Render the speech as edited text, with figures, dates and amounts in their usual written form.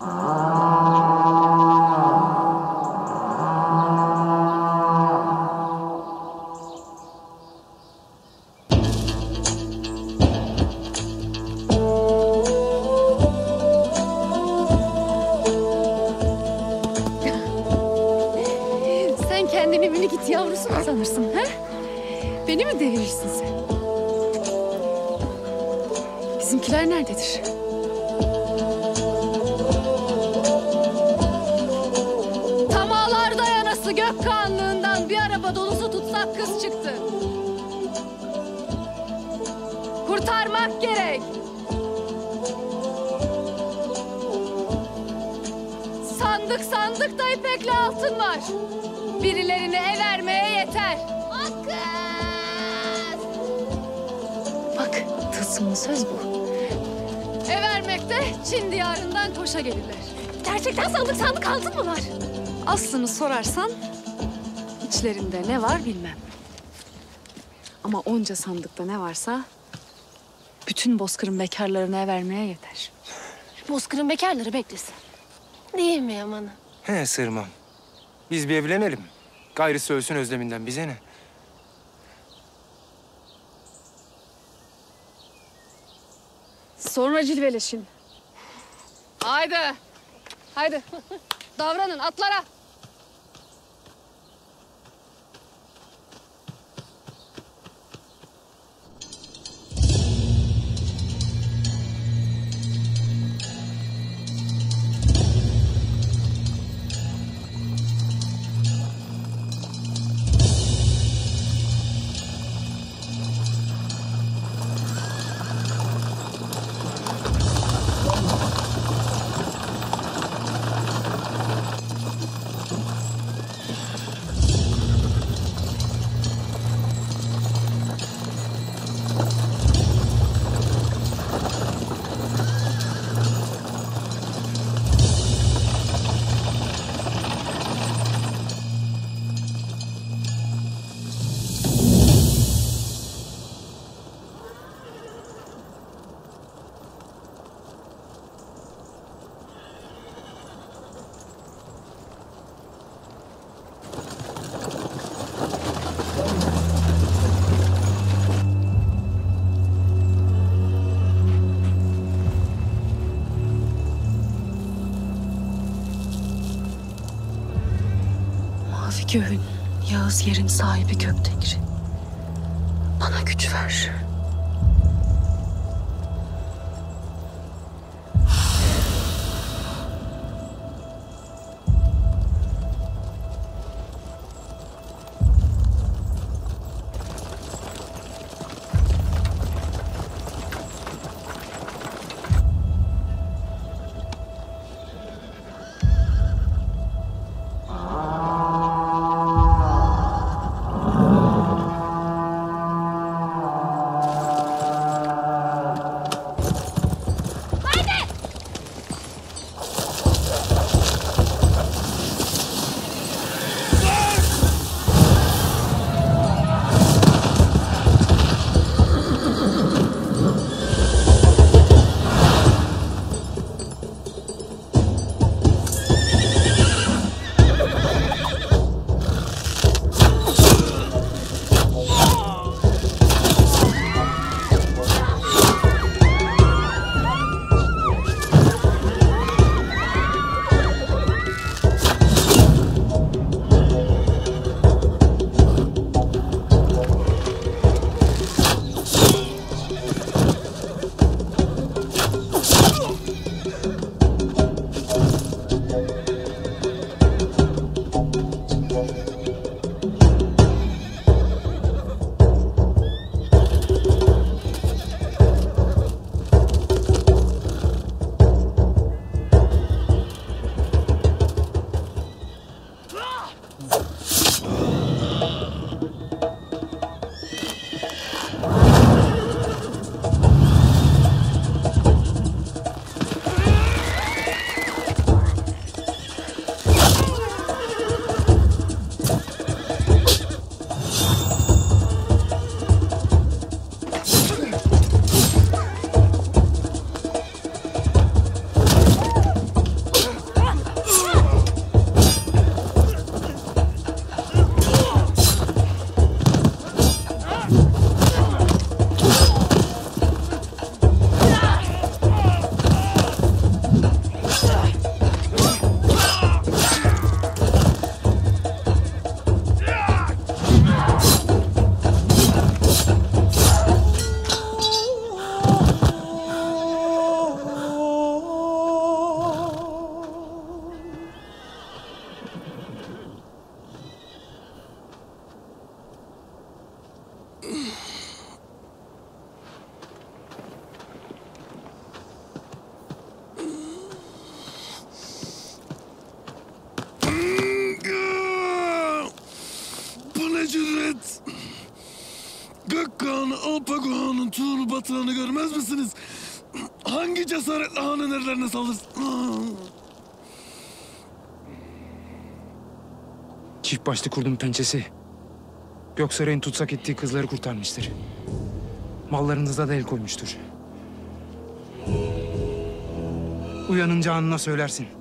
Sen kendini minik it yavrusu mu sanırsın, ha? Beni mi devirirsin sen? Bizimkiler nerededir? Tamalar dayanası gök kanlığından bir araba dolusu tutsak kız çıktı. Kurtarmak gerek. Sandıkta ipekli altın var. Birilerini el ermeye yeter. Hakkız! Bak, tılsımlı söz bu. Ev ermekte Çin diyarından koşa gelirler. Gerçekten sandık altın mı var? Aslını sorarsan içlerinde ne var bilmem. Ama onca sandıkta ne varsa bütün bozkırın bekarlarına ev ermeye yeter. Bozkırın bekarları beklesin. Değil mi Yaman'ım? He Sırmam. Biz bir evlenelim. Gayrısı ölsün özleminden, bize ne? Sorma cilveleşin. Haydi. Haydi. Davranın atlara. Göğün, yağız yerin sahibi Göktengir. Bana güç ver. onu batıranı görmez misiniz? Hangi cesaretle hanın erlerine saldırsın? Çift başlı kurdun pençesi. Göksaray'ın tutsak ettiği kızları kurtarmıştır. Mallarınıza da el koymuştur. Uyanınca anına söylersin.